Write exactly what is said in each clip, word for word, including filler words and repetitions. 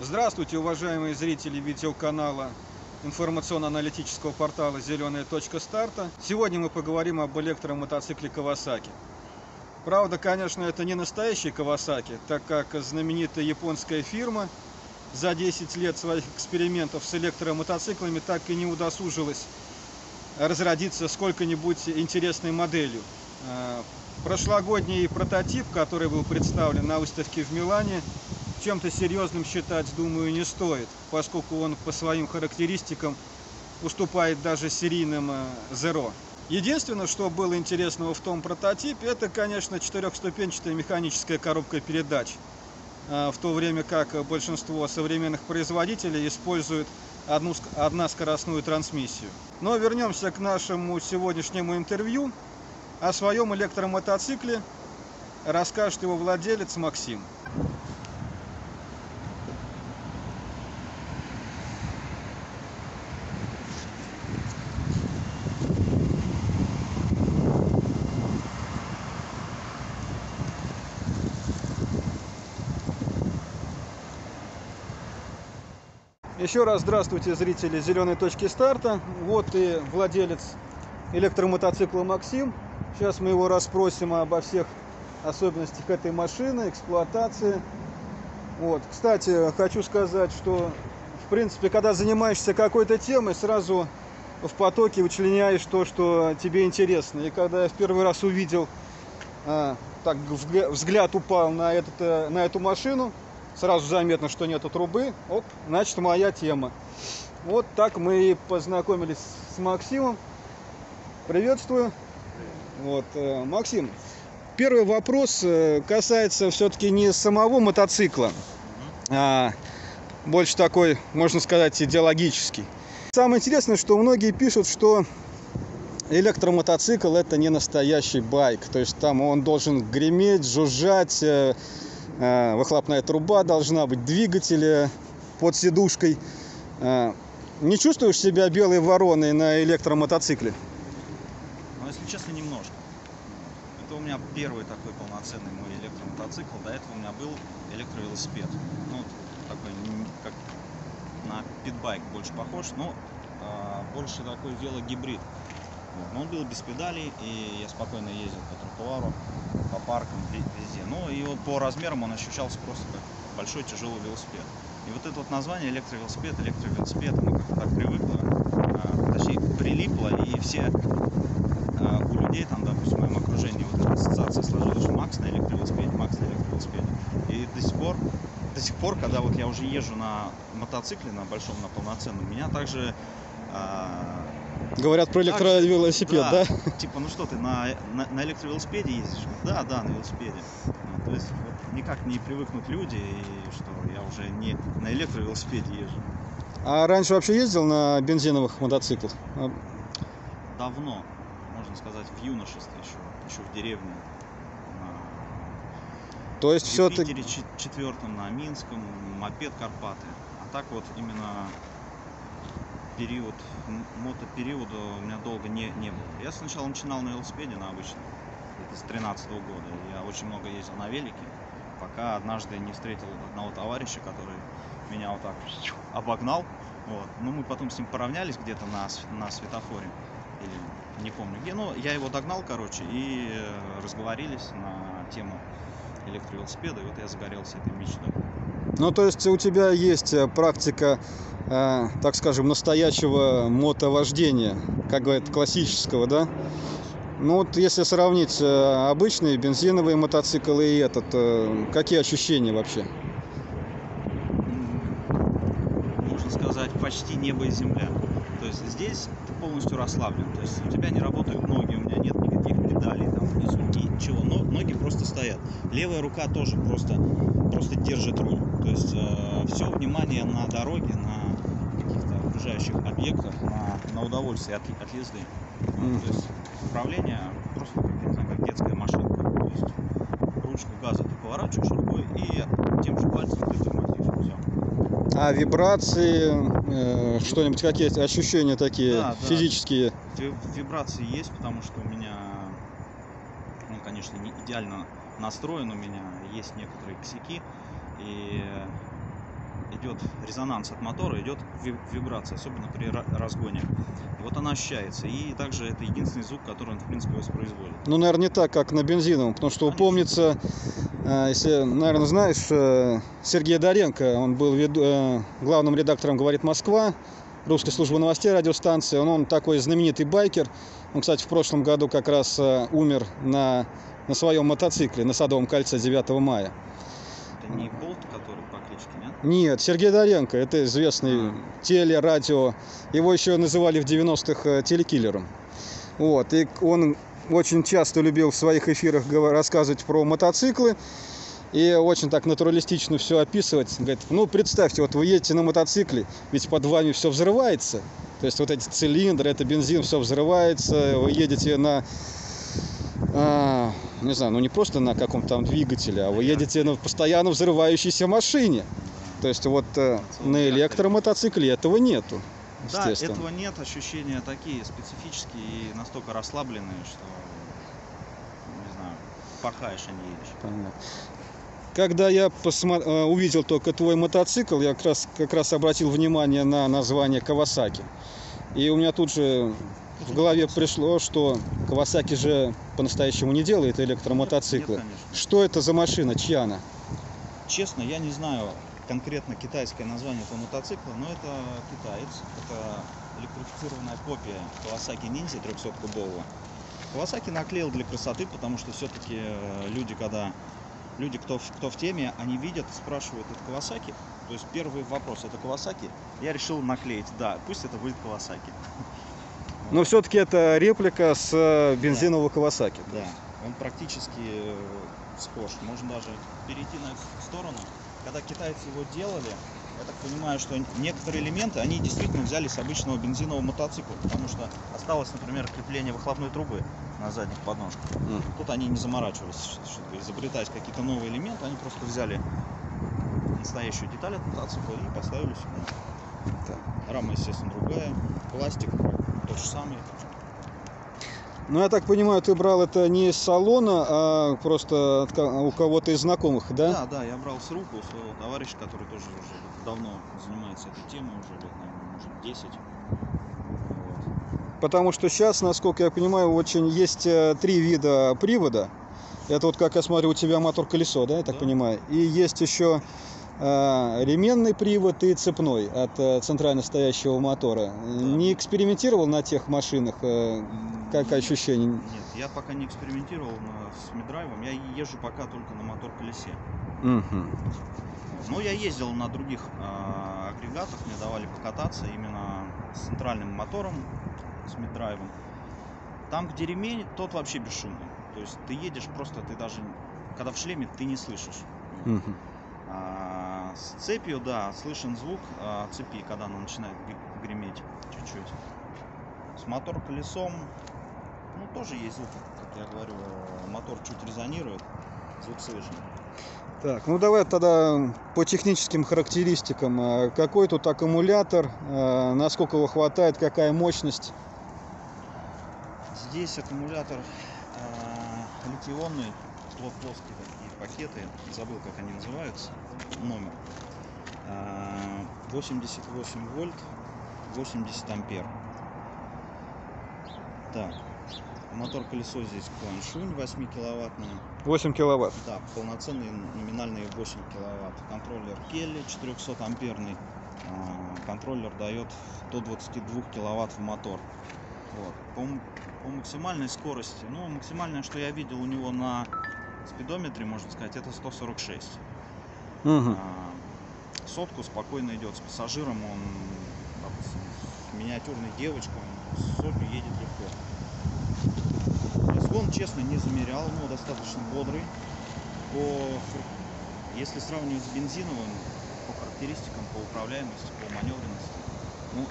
Здравствуйте, уважаемые зрители видеоканала информационно-аналитического портала «Зеленая точка старта». Сегодня мы поговорим об электромотоцикле Kawasaki. Правда, конечно, это не настоящий Kawasaki, так как знаменитая японская фирма за десять лет своих экспериментов с электромотоциклами так и не удосужилась разродиться сколько-нибудь интересной моделью. Прошлогодний прототип, который был представлен на выставке в Милане, чем-то серьезным считать, думаю, не стоит, поскольку он по своим характеристикам уступает даже серийным Zero. Единственное, что было интересного в том прототипе, это, конечно, четырехступенчатая механическая коробка передач, в то время как большинство современных производителей используют одну односкоростную трансмиссию. Но вернемся к нашему сегодняшнему интервью. О своем электромотоцикле расскажет его владелец Максим. Еще раз здравствуйте, зрители «Зеленой точки старта». Вот и владелец электромотоцикла Максим. Сейчас мы его расспросим обо всех особенностях этой машины, эксплуатации. Вот. Кстати, хочу сказать, что, в принципе, когда занимаешься какой-то темой, сразу в потоке вычленяешь то, что тебе интересно. И когда я в первый раз увидел, а, так взгляд упал на, этот, на эту машину, сразу заметно, что нету трубы. Оп, значит, моя тема. Вот так мы и познакомились с Максимом. Приветствую. Вот, Максим, первый вопрос касается все-таки не самого мотоцикла, а больше такой, можно сказать, идеологический. Самое интересное, что многие пишут, что электромотоцикл — это не настоящий байк. То есть там он должен греметь, жужжать, выхлопная труба должна быть, двигатель под сидушкой. Не чувствуешь себя белой вороной на электромотоцикле? Ну, если честно, немножко. Это у меня первый такой полноценный мой электромотоцикл. До этого у меня был электровелосипед. Ну, такой, как на питбайк больше похож, но а, больше такой велогибрид. Но он был без педалей, и я спокойно ездил по тротуару, по паркам, везде. Ну и по размерам он ощущался просто как большой тяжелый велосипед. И вот это вот название электровелосипед, электровелосипед, оно как-то так привыкло, а, точнее прилипло, и все а, у людей там, допустим, в моем окружении вот эта ассоциация сложилась, что Макс на электровелосипеде, Макс на электровелосипеде. И до сих пор, до сих пор, когда вот я уже езжу на мотоцикле, на большом, на полноценном, меня также... А, Говорят про электровелосипед, да, да? Типа, ну что ты, на, на, на электровелосипеде ездишь? Да, да, на велосипеде. Ну, то есть вот, никак не привыкнут люди, и что я уже не на электровелосипеде езжу. А раньше вообще ездил на бензиновых мотоциклах? Давно, можно сказать, в юношестве еще, еще в деревне. На... То есть все-таки... В Питере четвертом, на Минском, мопед Карпаты. А так вот именно... период, мотопериода у меня долго не, не было. Я сначала начинал на велосипеде, на обычном, это с тринадцатого года. Я очень много ездил на велике, пока однажды не встретил одного товарища, который меня вот так обогнал. Вот. Но мы потом с ним поравнялись где-то на, на светофоре, или не помню где. Но я его догнал, короче, и разговорились на тему электровелосипеда, и вот я загорелся этой мечтой. Ну, то есть у тебя есть практика, э, так скажем, настоящего мотовождения, как говорят, классического, да? Ну, вот если сравнить обычные бензиновые мотоциклы и этот, э, какие ощущения вообще? Можно сказать, почти небо и земля. То есть здесь ты полностью расслаблен, то есть у тебя не работают ноги, у меня нет никаких педалей, там, внизу, ничего, но ноги просто стоят. Левая рука тоже просто, просто держит руль. То есть э, все внимание на дороге, на каких-то окружающих объектах, на, на удовольствие от, от езды. Mm. То есть управление просто как детская машинка. То есть ручку газа ты поворачиваешь рукой и тем же пальцем ты тормозишь. Все. А вибрации, э, что-нибудь, какие-то ощущения такие, да, физические? Да. Вибрации есть, потому что у меня, ну, конечно, не идеально настроен, у меня есть некоторые косяки. И идет резонанс от мотора, идет вибрация, особенно при разгоне. И вот она ощущается. И также это единственный звук, который он, в принципе, воспроизводит. Ну, наверное, не так, как на бензиновом, потому что, конечно, помнится, если, наверное, знаешь, Сергей Доренко, он был главным редактором «Говорит Москва», Русской службы новостей, радиостанции. Он, он такой знаменитый байкер. Он, кстати, в прошлом году как раз умер на, на своем мотоцикле на Садовом кольце девятого мая. Это не Болт, который по кличке, нет? Нет, Сергей Доренко. Это известный а. теле, радио. Его еще называли в девяностых телекиллером. Вот. И он очень часто любил в своих эфирах рассказывать про мотоциклы. И очень так натуралистично все описывать. Говорит, ну представьте, вот вы едете на мотоцикле, ведь под вами все взрывается. То есть вот эти цилиндры, это бензин, все взрывается. Вы едете на, а, не знаю, ну не просто на каком-то там двигателе, а вы едете на постоянно взрывающейся машине. То есть вот на электромотоцикле этого нету. Да, этого нет, ощущения такие специфические и настолько расслабленные, что, не знаю, пахаешь, а не едешь. Понятно. Когда я посмотр... увидел только твой мотоцикл, я как раз, как раз обратил внимание на название Kawasaki. И у меня тут же в голове пришло, что Kawasaki же по-настоящему не делает электромотоциклы. Нет, нет, что это за машина, чья она? Честно, я не знаю конкретно китайское название этого мотоцикла, но это китаец. Это электрифицированная копия Kawasaki Ninja трехсоткубового. Kawasaki наклеил для красоты, потому что все-таки люди, когда... Люди, кто, кто в теме, они видят, спрашивают, это Kawasaki. То есть первый вопрос, это Kawasaki. Я решил наклеить, да, пусть это будет Kawasaki. Но вот. Все-таки это реплика с бензинового да. Kawasaki. Да, есть. Он практически схож. Можно даже перейти на эту сторону. Когда китайцы его делали, я так понимаю, что некоторые элементы, они действительно взяли с обычного бензинового мотоцикла. Потому что осталось, например, крепление выхлопной трубы на задних подножках. Mm. Тут они не заморачивались, чтобы изобретать какие-то новые элементы. Они просто взяли настоящую деталь от мотоцикла и поставили сюда. Рама, естественно, другая. Пластик тот же самый. Ну, я так понимаю, ты брал это не из салона, а просто от, у кого-то из знакомых, да? Да, да, я брал с рук у своего товарища, который тоже уже давно занимается этой темой, уже лет, наверное, может, десять. Вот. Потому что сейчас, насколько я понимаю, очень есть три вида привода. Это вот, как я смотрю, у тебя мотор-колесо, да, я так да. понимаю? И есть еще э, ременный привод и цепной от э, центрально стоящего мотора. Да. Не экспериментировал на тех машинах? Э, Как ощущение? Нет, я пока не экспериментировал с мидрайвом. Я езжу пока только на мотор-колесе. Mm-hmm. Но я ездил на других э, агрегатах. Мне давали покататься именно с центральным мотором, с мидрайвом. Там, где ремень, тот вообще бесшумный. То есть ты едешь просто, ты даже, когда в шлеме, ты не слышишь. Mm-hmm. а, с цепью, да, слышен звук а, цепи, когда она начинает греметь чуть-чуть. С мотор-колесом... Ну, тоже есть звук, как я говорю, мотор чуть резонирует, звук слышен. Так, ну давай тогда по техническим характеристикам. Какой тут аккумулятор, насколько его хватает, какая мощность? Здесь аккумулятор э, литий-ионный, плоские такие пакеты, забыл, как они называются, номер. восемьдесят восемь вольт, восемьдесят ампер. Так. Мотор-колесо здесь кланшунь восьмикиловаттное. восемь киловатт? Да, полноценный номинальный восемь киловатт. Контроллер Келли четырехсотамперный. Контроллер дает до двадцати двух киловатт в мотор. Вот. По, по максимальной скорости, ну, максимальное, что я видел у него на спидометре, можно сказать, это сто сорок шесть. Угу. Сотку спокойно идет с пассажиром. Он, допустим, с миниатюрной девочкой, сотню едет легко. Разгон, честно, не замерял, но достаточно бодрый. По... Если сравнивать с бензиновым, по характеристикам, по управляемости, по маневренности, ну,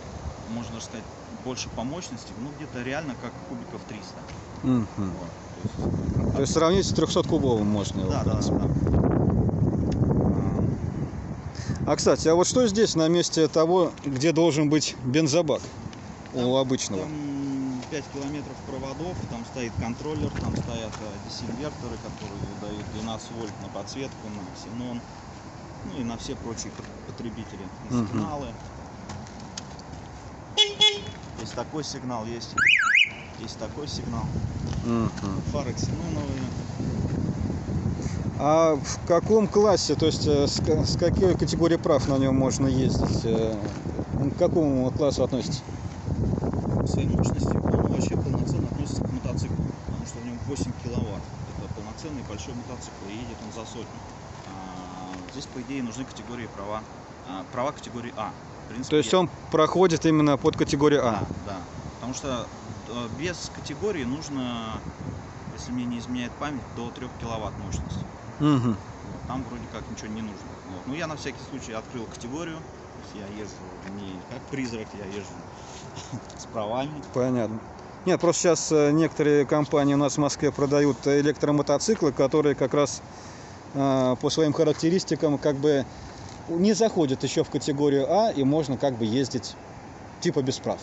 можно даже сказать, больше по мощности, ну, где-то реально как кубиков триста. Mm-hmm. Вот. То есть, как... То есть сравнить с трехсоткубовым можно его, да, в принципе. Да, да. А, кстати, а вот что здесь на месте того, где должен быть бензобак там, у обычного? Там... пять километров проводов, там стоит контроллер, там стоят десинверторы, которые дают двенадцать вольт на подсветку, на ксенон. ну и на все прочие потребители, на сигналы. Uh-huh. Есть такой сигнал, есть, есть такой сигнал. Uh-huh. Фары ксеноновые. А в каком классе, то есть с, с какой категории прав на нем можно ездить? К какому классу относится? По своей мощности он вообще полноценно относится к мотоциклу, потому что в нем восемь киловатт. Это полноценный большой мотоцикл, и едет он за сотню. А, здесь, по идее, нужны категории права, а, права категории А. В принципе, то есть он проходит именно под категорию А? Да, да. Потому что без категории нужно, если мне не изменяет память, до трёх киловатт мощности. Угу. Там вроде как ничего не нужно. Вот. Ну я на всякий случай открыл категорию. Я езжу не как призрак, я езжу с правами. Понятно. Нет, просто сейчас некоторые компании у нас в Москве продают электромотоциклы, которые как раз э, по своим характеристикам как бы не заходят еще в категорию А, и можно как бы ездить типа без прав.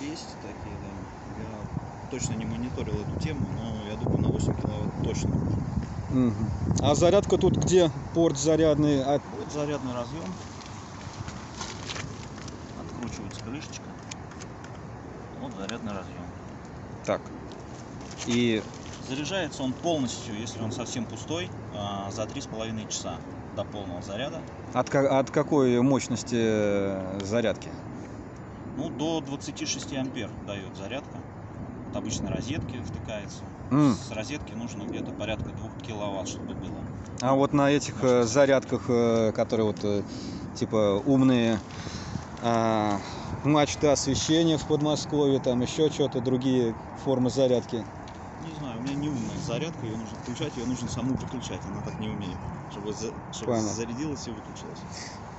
Есть такие, да. Я точно не мониторил эту тему, но я думаю, на восемь киловатт точно. Угу. А зарядка тут где? Порт зарядный? От... Вот зарядный разъем. Откручивается крышечка. Вот зарядный разъем. Так. И заряжается он полностью, если он совсем пустой, за три с половиной часа до полного заряда. От, от какой мощности зарядки? Ну, до двадцати шести ампер дает зарядка. От обычной розетки втыкается. Mm. С розетки нужно где-то порядка двух киловатт, чтобы было. А вот на этих Может, зарядках, которые вот типа умные, а, мачта освещения в Подмосковье, там еще что-то, другие формы зарядки. Не знаю, у меня не умная зарядка, ее нужно включать, ее нужно саму выключать, она так не умеет, чтобы, за, чтобы зарядилась и выключилась.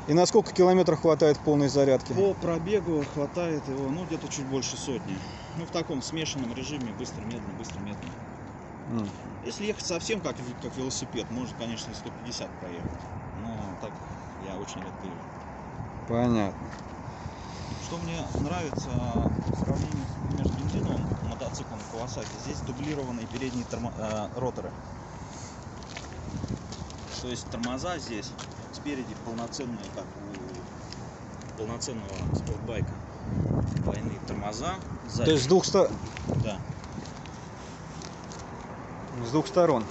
И на сколько километров хватает полной зарядки? По пробегу хватает его, ну, где-то чуть больше сотни. Ну, в таком смешанном режиме, быстро-медленно, быстро-медленно. Mm. Если ехать совсем как, как велосипед, может, конечно, сто пятьдесят проехать. Но так я очень редко езжу. Понятно. Что мне нравится в сравнении между бензиновым мотоциклом Kawasaki, здесь дублированные передние тормо... э, роторы. То есть тормоза здесь спереди полноценные, как у полноценного спортбайка. Двойные тормоза. Сзади. То есть с двух сторон? Да. С двух сторон.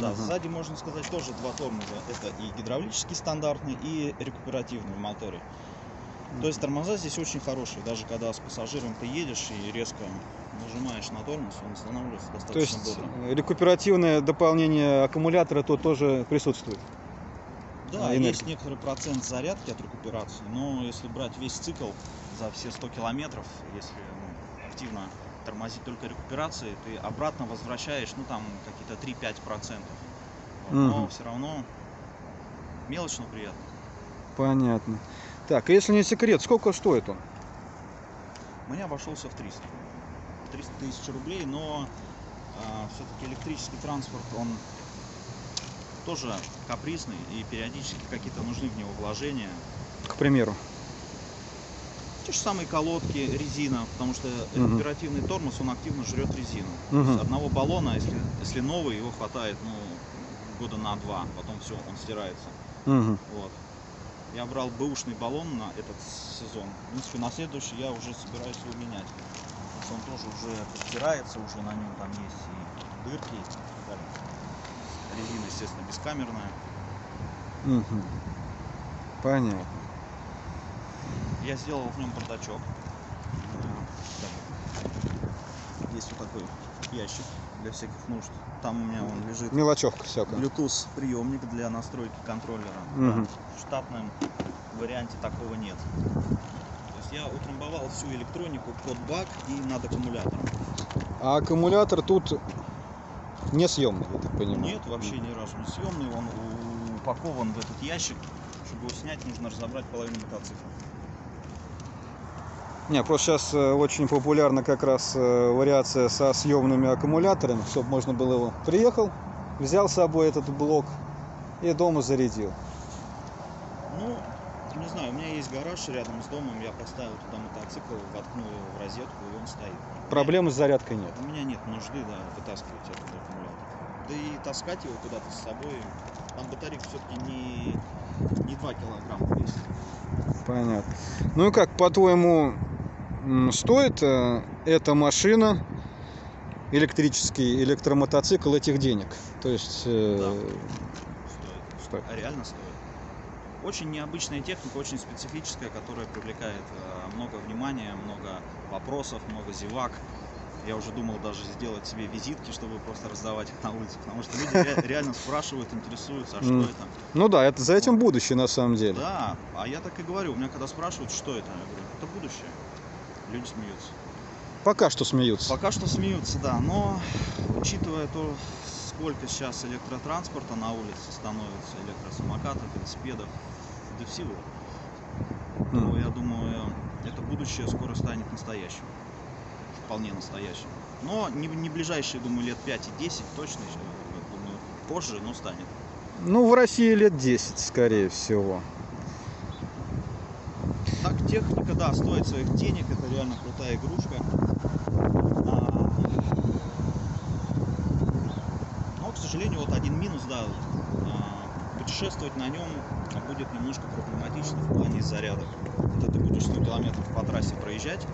Да, угу. Сзади, можно сказать, тоже два тормоза. Это и гидравлический стандартный, и рекуперативный в моторе. То есть тормоза здесь очень хорошие. Даже когда с пассажиром ты едешь и резко нажимаешь на тормоз, он останавливается достаточно быстро. То есть рекуперативное дополнение аккумулятора тут тоже присутствует? Да, а есть некоторый процент зарядки от рекуперации, но если брать весь цикл за все сто километров, если ну, активно тормозить только рекуперации, ты обратно возвращаешь, ну там какие-то три-пять процентов. Но угу. все равно мелочь, но приятно. Понятно. Так, если не секрет, сколько стоит он? У меня обошелся в триста. триста тысяч рублей, но э, все-таки электрический транспорт, он тоже капризный, и периодически какие-то нужны в него вложения. К примеру? Те же самые колодки, резина, потому что угу. рекуперативный тормоз, он активно жрет резину. Угу. Одного баллона, если, если новый, его хватает ну, года на два, потом все, он стирается. Угу. Вот. Я брал бэушный баллон на этот сезон. В принципе, на следующий я уже собираюсь его менять. Он тоже уже подтирается, уже на нем там есть и дырки, и так далее. Резина, естественно, бескамерная. Угу. Понятно. Я сделал в нем бардачок. Есть вот такой ящик для всяких нужд. Там у меня он лежит. Мелочевка всякая. Bluetooth приемник для настройки контроллера. Угу. В штатном варианте такого нет. То есть я утрамбовал всю электронику под бак и над аккумулятором. А аккумулятор тут не съемный, я так понимаю? Нет, вообще ни разу не съемный. Он упакован в этот ящик. Чтобы его снять, нужно разобрать половину мотоцикла. Не, просто сейчас очень популярна как раз вариация со съемными аккумуляторами, чтобы можно было его... Приехал, взял с собой этот блок и дома зарядил. Ну, не знаю, у меня есть гараж рядом с домом, я поставил туда мотоцикл, воткнул его в розетку, и он стоит. Проблемы с зарядкой нет? У меня нет нужды, да, вытаскивать этот аккумулятор. да и таскать его куда-то с собой. Там батарейка все-таки не, не два килограмма весит. Понятно. Ну и как, по-твоему, стоит эта машина, электрический электромотоцикл, этих денег? То есть... Да. Стоит. Стоит. Реально стоит. Очень необычная техника, очень специфическая, которая привлекает много внимания, много вопросов, много зевак. Я уже думал даже сделать себе визитки, чтобы просто раздавать их на улице, потому что люди реально спрашивают, интересуются, а что это? Ну да, это за этим будущее на самом деле. Да, а я так и говорю, у меня когда спрашивают, что это, я говорю, это будущее. Люди смеются. Пока что смеются. Пока что смеются, да, но учитывая то, сколько сейчас электротранспорта на улице становится, электросамокатов, велосипедов, да всего, то я думаю, это будущее скоро станет настоящим. Вполне настоящим. Но не, не ближайшие, думаю, лет пять и десять точно, думаю, позже, но станет. Ну, в России лет десять, скорее всего. Так, техника, да, стоит своих денег, это реально крутая игрушка. Но, к сожалению, вот один минус, да, путешествовать на нем будет немножко проблематично в плане заряда. Вот ты будешь сто километров по трассе проезжать,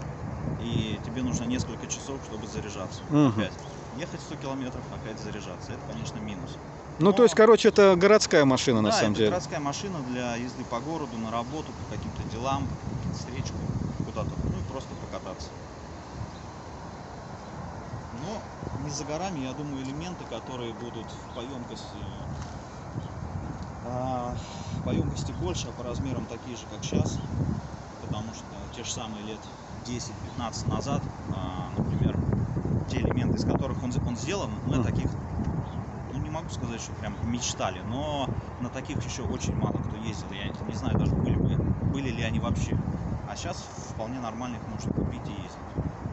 и тебе нужно несколько часов, чтобы заряжаться. Угу. Опять. Ехать сто километров, опять заряжаться. Это, конечно, минус. Но... Ну, то есть, короче, это городская машина, да, на самом это деле. Городская машина для езды по городу, на работу, по каким-то делам, по каким-то встречкам, куда-то. Ну, и просто покататься. Но не за горами, я думаю, элементы, которые будут по емкости, по емкости больше, а по размерам такие же, как сейчас. Потому что те же самые лет десять-пятнадцать назад, например, те элементы, из которых он, он сделан, мы таких, ну, не могу сказать, что прям мечтали, но на таких еще очень мало кто ездил. Я не знаю даже, были, были ли они вообще. А сейчас вполне нормальных можно купить и ездить.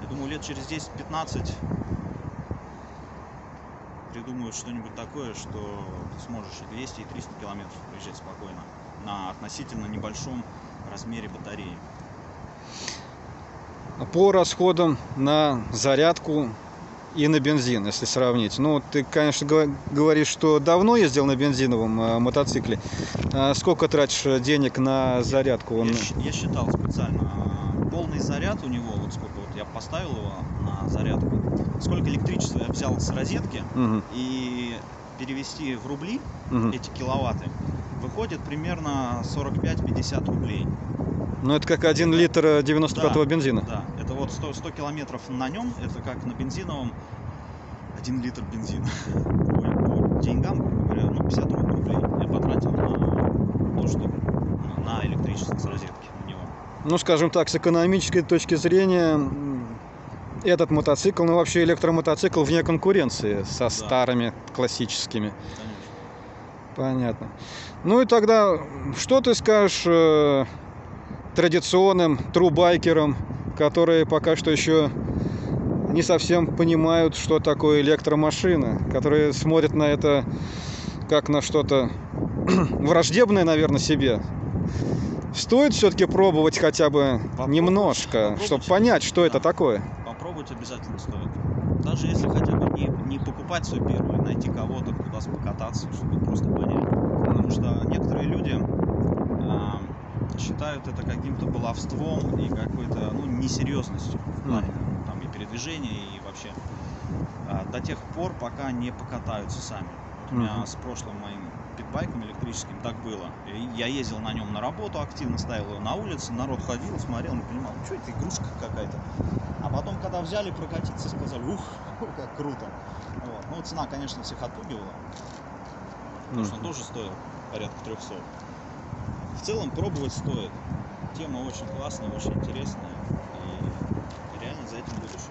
Я думаю, лет через десять-пятнадцать придумают что-нибудь такое, что ты сможешь и двести, и триста километров проезжать спокойно на относительно небольшом размере батареи. По расходам на зарядку и на бензин, если сравнить. Ну, ты, конечно, говоришь, что давно ездил на бензиновом мотоцикле. Сколько тратишь денег на зарядку? Я, Он... я считал специально. Полный заряд у него, вот сколько вот я поставил его на зарядку, сколько электричества я взял с розетки, угу. И перевести в рубли, угу, эти киловатты, выходит примерно сорок пять-пятьдесят рублей. Ну, это как один литр девяносто пятого, да, бензина. Да, это вот сто километров на нем, это как на бензиновом один литр бензина. По деньгам, грубо говоря, ну, пятьдесят рублей я потратил на то, что на электричество с розетки у него. Ну, скажем так, с экономической точки зрения, этот мотоцикл, ну, вообще электромотоцикл вне конкуренции со, да, старыми классическими. Конечно. Понятно. Ну и тогда, что ты скажешь традиционным трубайкерам, которые пока что еще не совсем понимают, что такое электромашина, которые смотрят на это как на что-то враждебное, наверное, себе? Стоит все-таки пробовать хотя бы попробовать, немножко, попробовать, чтобы понять, что, да, это такое? Попробовать обязательно стоит. Даже если хотя бы не, не покупать свой первый, найти кого-то, куда покататься, чтобы просто понять. Потому что некоторые люди считают это каким-то баловством и какой-то, ну, несерьезностью в плане там и передвижения, и вообще, а, до тех пор, пока не покатаются сами. Вот у меня с прошлым моим питбайком электрическим так было. Я ездил на нем на работу, активно ставил его на улице, народ ходил, смотрел, не понимал, что это, игрушка какая-то. А потом, когда взяли прокатиться, сказали, ух, как круто. Вот. Ну, цена, конечно, всех отпугивала, потому что он тоже стоил порядка трехсот. В целом пробовать стоит. Тема очень классная, очень интересная. И реально за этим будущее.